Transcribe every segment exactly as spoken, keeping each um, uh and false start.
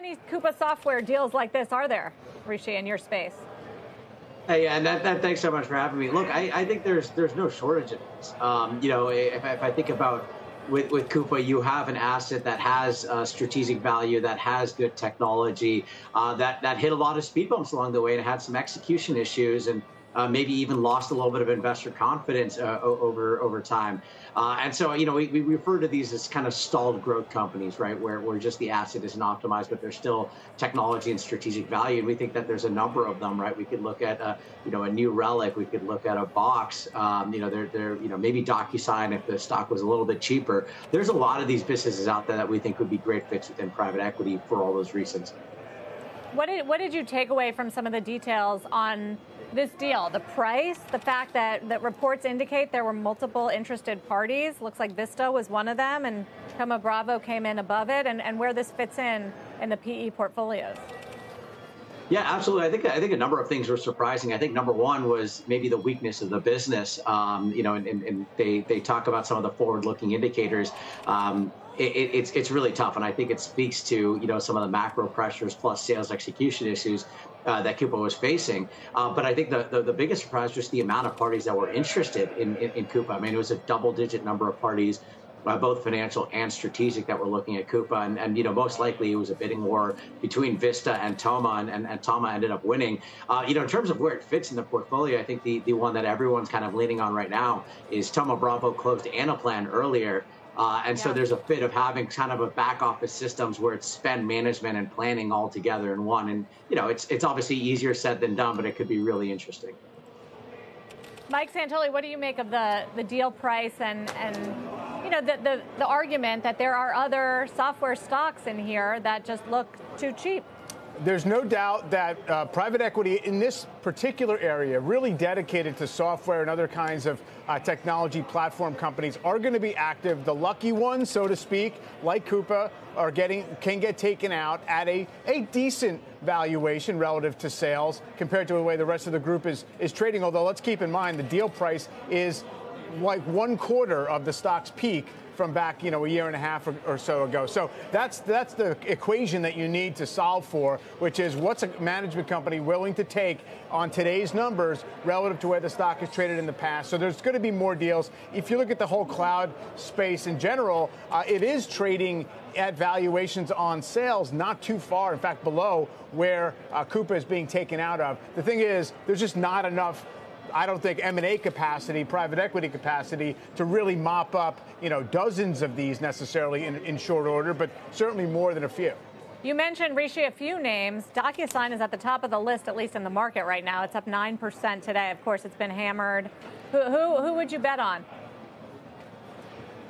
many Coupa software deals like this are there, Rishi, in your space? Hey, and that, that, thanks so much for having me. Look, I, I think there's there's no shortage of this. Um, you know, if, if I think about with, with Coupa, you have an asset that has uh, strategic value, that has good technology, uh, that, that hit a lot of speed bumps along the way and had some execution issues and uh, maybe even lost a little bit of investor confidence uh, over, over time. Uh, and so, you know, we, we refer to these as kind of stalled growth companies, right, where, where just the asset isn't optimized, but there's still technology and strategic value. And we think that there's a number of them, right? We could look at, a, you know, a New Relic. We could look at a Box. Um, you know, they're, they're, you know, maybe DocuSign if the stock was a little bit cheaper. There's a lot of these businesses out there that we think would be great fits within private equity for all those reasons. What did, what did you take away from some of the details on this deal? The price, the fact that, that reports indicate there were multiple interested parties. Looks like Vista was one of them, and Thoma Bravo came in above it, and, and where this fits in in the P E portfolios. Yeah, absolutely. I think I think a number of things were surprising. I think number one was maybe the weakness of the business. Um, you know, and, and, and they, they talk about some of the forward-looking indicators. Um, It, it, it's it's really tough, and I think it speaks to you know some of the macro pressures plus sales execution issues uh, that Coupa was facing. Uh, but I think the, the the biggest surprise was the amount of parties that were interested in in, in Coupa. I mean, it was a double-digit number of parties, Uh, both financial and strategic, that we're looking at Coupa, and, and you know most likely it was a bidding war between Vista and Thoma, and, and, and Thoma ended up winning. Uh, you know, in terms of where it fits in the portfolio, I think the the one that everyone's kind of leaning on right now is Thoma Bravo closed Anaplan earlier. Uh, and yeah. So there's a fit of having kind of a back office systems where it's spend management and planning all together in one. And, you know, it's, it's obviously easier said than done, but it could be really interesting. Mike Santoli, what do you make of the, the deal price and, and you know, the, the, the argument that there are other software stocks in here that just look too cheap? There's no doubt that uh, private equity in this particular area, really dedicated to software and other kinds of uh, technology platform companies, are going to be active. The lucky ones, so to speak, like Coupa, are getting can get taken out at a, a decent valuation relative to sales compared to the way the rest of the group is, is trading. Although let's keep in mind the deal price is like one quarter of the stock's peak from back, you know, a year and a half or, or so ago. So that's that's the equation that you need to solve for, which is what's a management company willing to take on today's numbers relative to where the stock is traded in the past. So there's going to be more deals. If you look at the whole cloud space in general, uh, it is trading at valuations on sales not too far, in fact, below where uh, Coupa is being taken out of. The thing is, there's just not enough, I don't think, M and A capacity, private equity capacity, to really mop up, you know, dozens of these necessarily in, in short order, but certainly more than a few. You mentioned, Rishi, a few names. DocuSign is at the top of the list, at least in the market right now. It's up nine percent today. Of course, it's been hammered. Who, who, who would you bet on?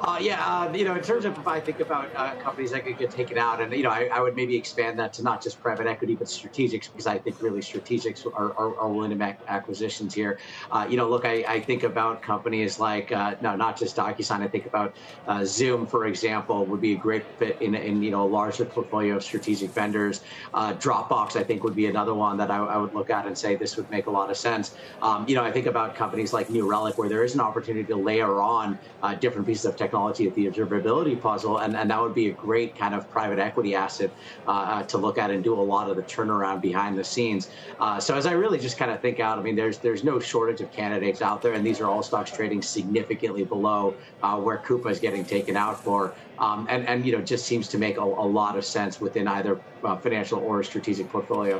Uh, yeah, uh, you know, in terms of if I think about uh, companies that could get taken out, and, you know, I, I would maybe expand that to not just private equity, but strategics, because I think really strategics are, are, are willing to make acquisitions here. Uh, you know, look, I, I think about companies like, uh, no, not just DocuSign, I think about uh, Zoom, for example, would be a great fit in, in you know, a larger portfolio of strategic vendors. Uh, Dropbox, I think, would be another one that I, I would look at and say this would make a lot of sense. Um, you know, I think about companies like New Relic, where there is an opportunity to layer on uh, different pieces of technology. technology at the observability puzzle, and, and that would be a great kind of private equity asset uh, to look at and do a lot of the turnaround behind the scenes. Uh, so as I really just kind of think out, I mean, there's there's no shortage of candidates out there, and these are all stocks trading significantly below uh, where Coupa is getting taken out for, um, and, and, you know, just seems to make a, a lot of sense within either uh, financial or strategic portfolio.